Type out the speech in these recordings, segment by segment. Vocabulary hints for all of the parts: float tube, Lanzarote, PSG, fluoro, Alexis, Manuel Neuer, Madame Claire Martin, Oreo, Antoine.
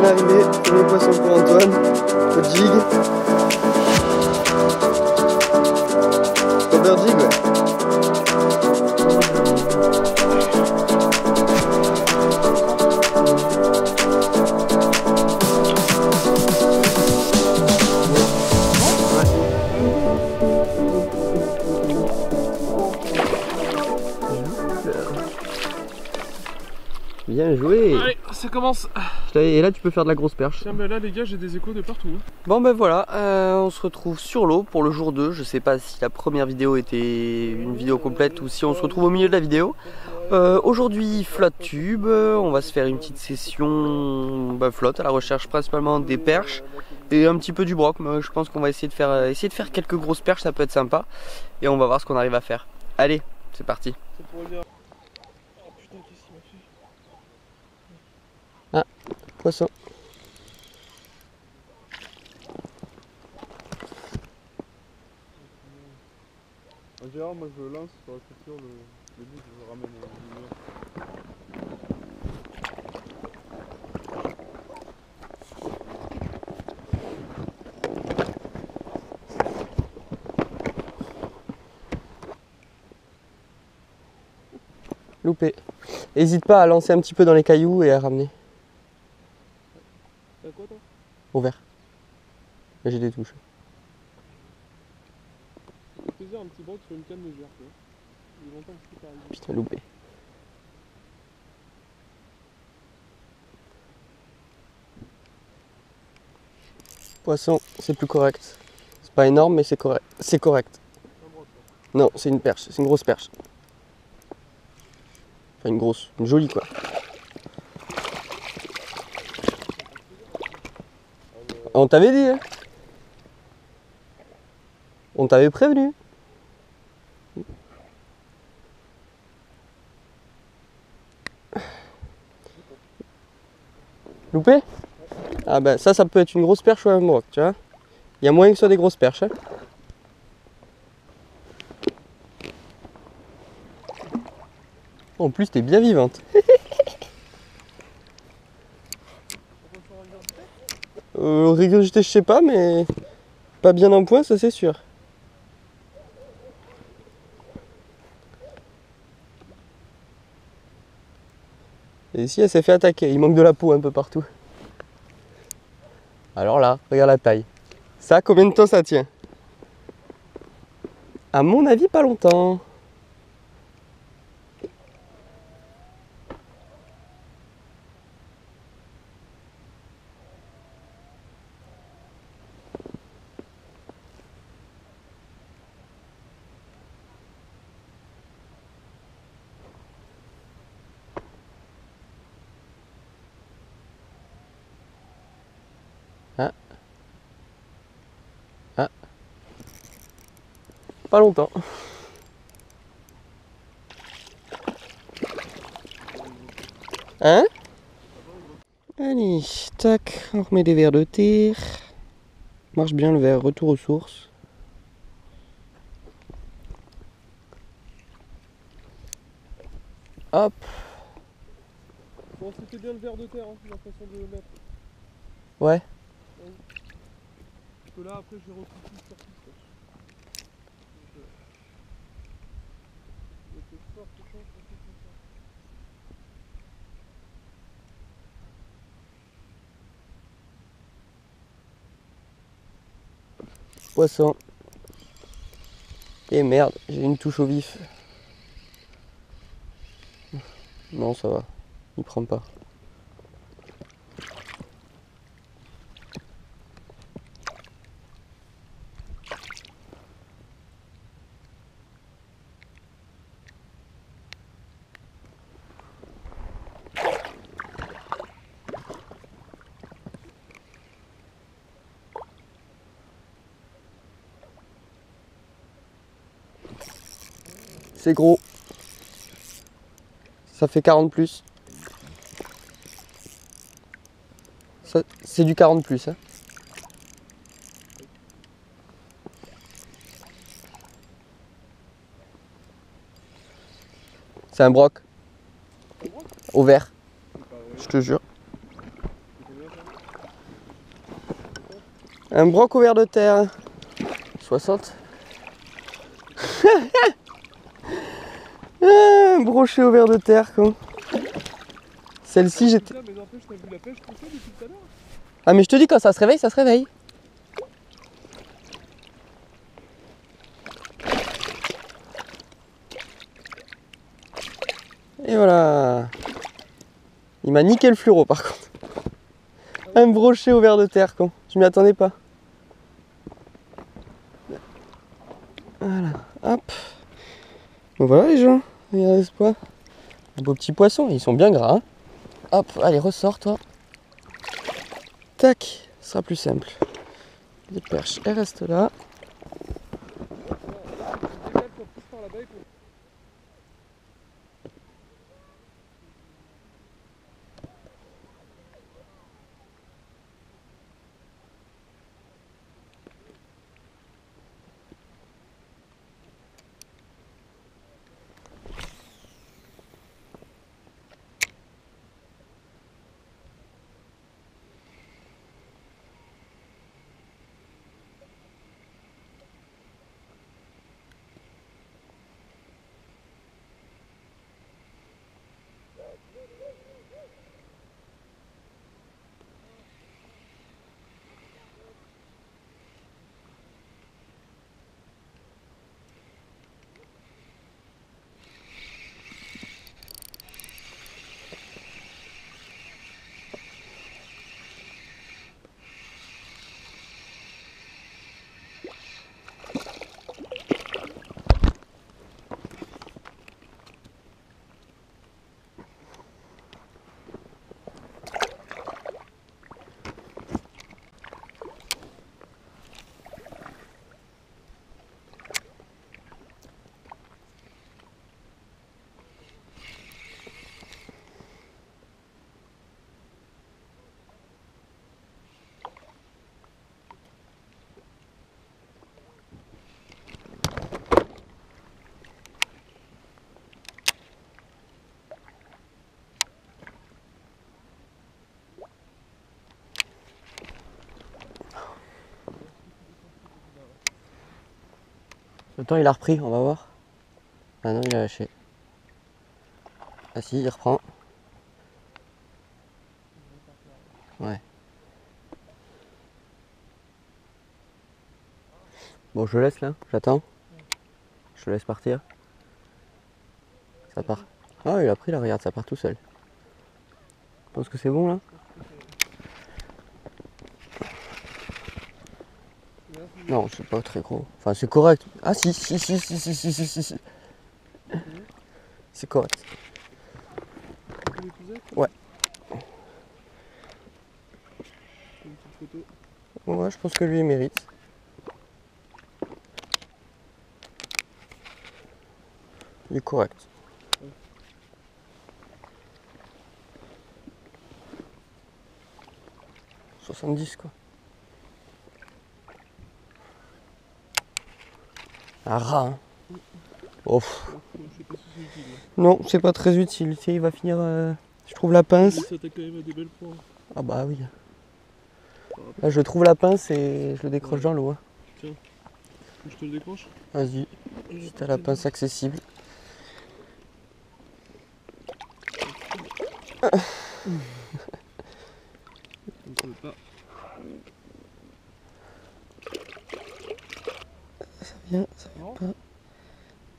vient d'arriver, premier poisson pour Antoine, au jig. Copper jig, ouais. Bien joué. Allez, ça commence. Et là tu peux faire de la grosse perche. Tiens, mais là les gars, j'ai des échos de partout. Bon ben voilà, on se retrouve sur l'eau pour le jour 2. Je sais pas si la première vidéo était une vidéo complète ou si on se retrouve au milieu de la vidéo. Aujourd'hui flotte tube, on va se faire une petite session flotte à la recherche principalement des perches et un petit peu du broc. Mais je pense qu'on va essayer de faire quelques grosses perches, ça peut être sympa. Et on va voir ce qu'on arrive à faire. Allez, c'est parti. Ah, poisson. En général, moi je le lance sur la structure, le but je le ramène Loupé. N'hésite pas à lancer un petit peu dans les cailloux et à ramener. Au vert. Là j'ai des touches. C'est plaisir un petit broc sur une canne de gère, quoi. Il est longtemps que c'est pas arrivé. Putain, loupé. Poisson, c'est plus correct. C'est pas énorme mais c'est correct. C'est correct. Non, c'est une perche, c'est une grosse perche. Enfin une grosse, une jolie quoi. On t'avait dit, hein. On t'avait prévenu. Loupé? Ah ben ça, ça peut être une grosse perche ou un broc, tu vois. Il y a moyen que ce soit des grosses perches, hein. En plus, t'es bien vivante. Régurgité, je sais pas, mais pas bien en point, ça c'est sûr. Et ici, elle s'est fait attaquer. Il manque de la peau un peu partout. Alors là, regarde la taille. Ça, combien de temps ça tient? À mon avis, pas longtemps. Ah. Pas longtemps. Hein? Allez, tac, on remet des verres de terre. Marche bien le verre, retour aux sources. Hop. Bon, c'était bien le verre de terre, hein, la façon de le mettre. Ouais. Parce que là après j'ai repris tout sur tout. Donc c'est fort, c'est fort, c'est fort, c'est fort. Poisson. Et merde, j'ai une touche au vif. Non ça va, il prend pas. C'est gros, ça fait 40 plus. C'est du 40 plus. Hein. C'est un broc. Au vert, je te jure. Un broc couvert de terre. 60. Un brochet au verre de terre, quoi. Celle-ci, j'étais... Ah, mais je te dis, quand ça se réveille, ça se réveille. Et voilà. Il m'a niqué le fluoro, par contre. Un brochet au verre de terre, quoi. Je m'y attendais pas. Voilà, hop. Bon voilà les gens, regardez ce poids. Un beau petit poisson, ils sont bien gras. Hein. Hop, allez, ressors toi. Tac, ce sera plus simple. Les perches, elles restent là. Le temps il a repris, on va voir. Ah non, il a lâché. Ah si, il reprend. Ouais. Bon, je laisse là, j'attends. Je laisse partir. Ça part. Ah, il a pris là, regarde, ça part tout seul. Je pense que c'est bon là. Non, c'est pas très gros. Enfin, c'est correct. Ah si, si, si, si, si, si, si, si, si. C'est correct. Ouais. Ouais, je pense que lui, il mérite. Il est correct. Ouais. 70, quoi. Un rat, hein. Oh. Non, c'est pas très utile. Il va finir. Je trouve la pince. Ah bah oui. Là, je trouve la pince et je le décroche dans l'eau. Hein. Tiens, je te le décroche. Vas-y. Si t'as la pince accessible. Ça vient pas.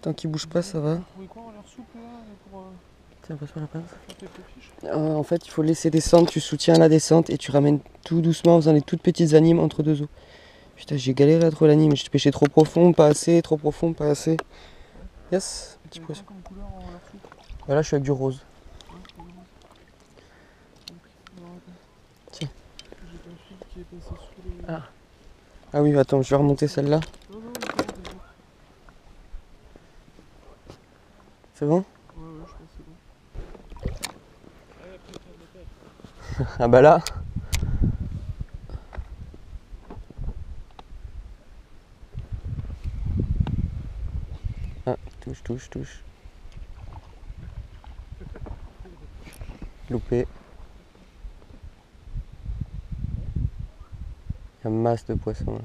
Tant qu'il bouge pas, ça va. Tiens, passe-moi la pince. En fait, il faut laisser descendre, tu soutiens la descente et tu ramènes tout doucement en faisant des toutes petites animes entre deux eaux. Putain, j'ai galéré à trouver l'anime, j'ai pêché trop profond, pas assez, trop profond, pas assez. Yes, petit poisson. Voilà, je suis avec du rose. Tiens. Ah. Ah oui, attends, je vais remonter celle-là. C'est bon? Ouais, ouais, je pense que c'est bon. Ah bah là. Ah, touche, touche, touche. Loupé. Il y a une masse de poissons là.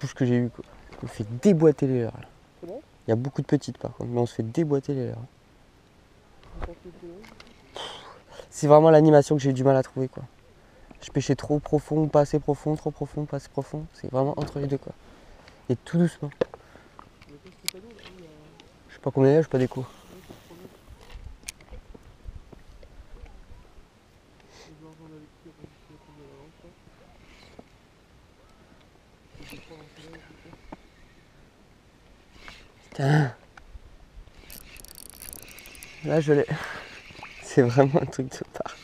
Tout ce que j'ai eu quoi. On fait déboîter les leurres là. C'est bon ? Il y a beaucoup de petites par contre, mais on se fait déboîter les leurres. C'est vraiment l'animation que j'ai eu du mal à trouver quoi. Je pêchais trop profond, pas assez profond, trop profond, pas assez profond. C'est vraiment entre les deux quoi. Et tout doucement. Je sais pas combien il y a, je sais pas des coups. Putain. Là je l'ai. C'est vraiment un truc de part.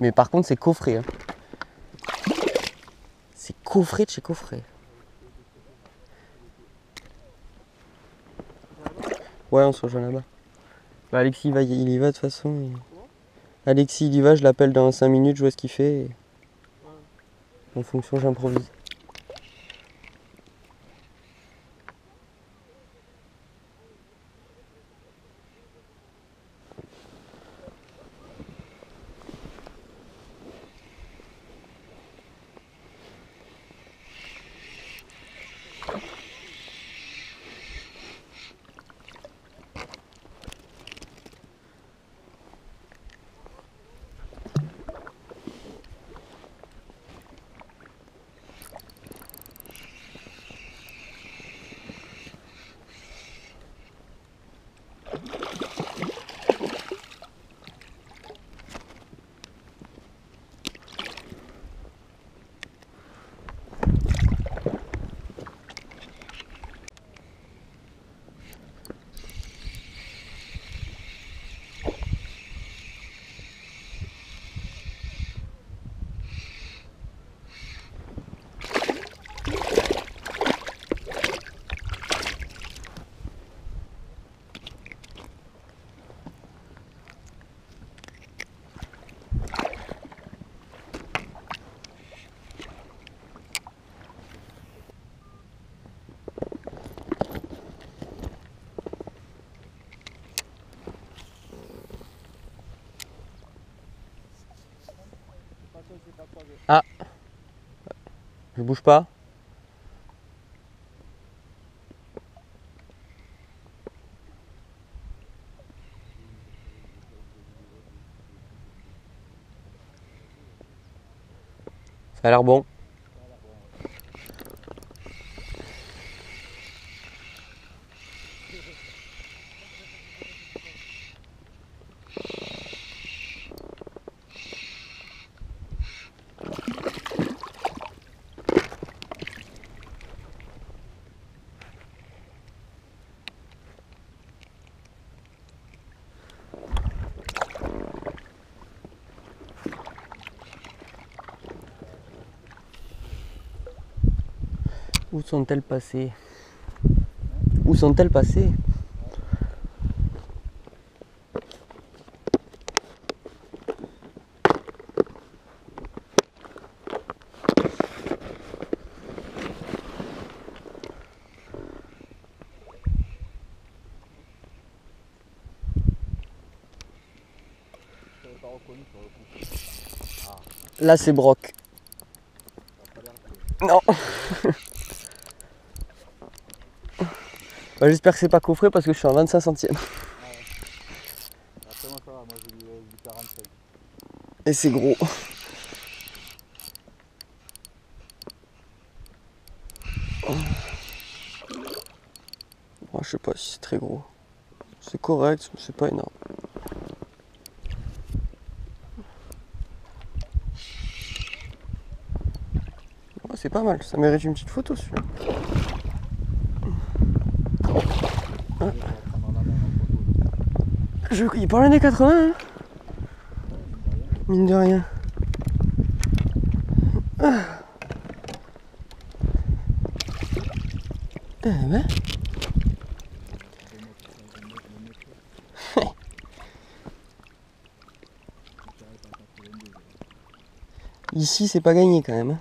Mais par contre c'est coffré hein. C'est coffré de chez coffré. Ouais on se rejoint là-bas. Bah Alexis il y va de toute façon. Alexis il y va, je l'appelle dans 5 minutes, je vois ce qu'il fait. Et... en fonction j'improvise. Ah, je bouge pas. Ça a l'air bon. Où sont-elles passées? Où sont-elles passées? Là c'est broc. Non. J'espère que c'est pas coffré parce que je suis en 25 centièmes. Ah ouais. Après moi ça va, moi j'ai du 45. Et c'est gros. Oh, je sais pas si c'est très gros. C'est correct, mais c'est pas énorme. Oh, c'est pas mal, ça mérite une petite photo celui-là. Il parle des 80 hein, mine de rien. Ah. Ah ben. Ici c'est pas gagné quand même. Hein.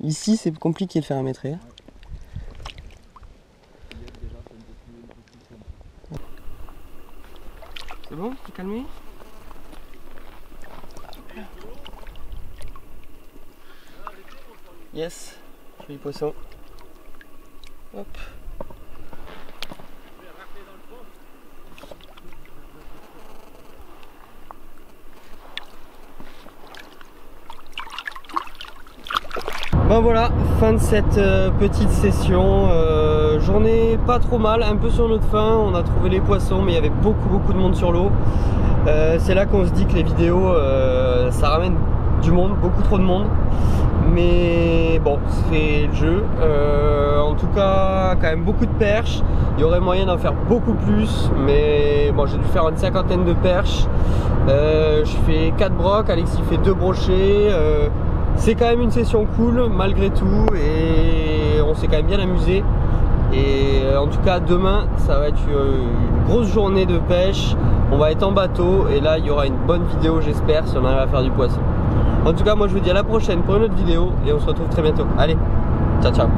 Ici c'est compliqué de faire un mètre et. C'est bon? T'es calmé? Yes, joli poisson. Hop. Ben voilà, fin de cette petite session, journée pas trop mal, un peu sur notre fin, on a trouvé les poissons mais il y avait beaucoup de monde sur l'eau. C'est là qu'on se dit que les vidéos ça ramène du monde, beaucoup trop de monde, mais bon c'est le jeu. En tout cas quand même beaucoup de perches, il y aurait moyen d'en faire beaucoup plus mais bon j'ai dû faire une cinquantaine de perches. Je fais 4 brocs, Alexis fait 2 brochets. C'est quand même une session cool malgré tout et on s'est quand même bien amusé. Et en tout cas demain ça va être une grosse journée de pêche, on va être en bateau et là il y aura une bonne vidéo j'espère si on arrive à faire du poisson. En tout cas moi je vous dis à la prochaine pour une autre vidéo et on se retrouve très bientôt. Allez, ciao ciao.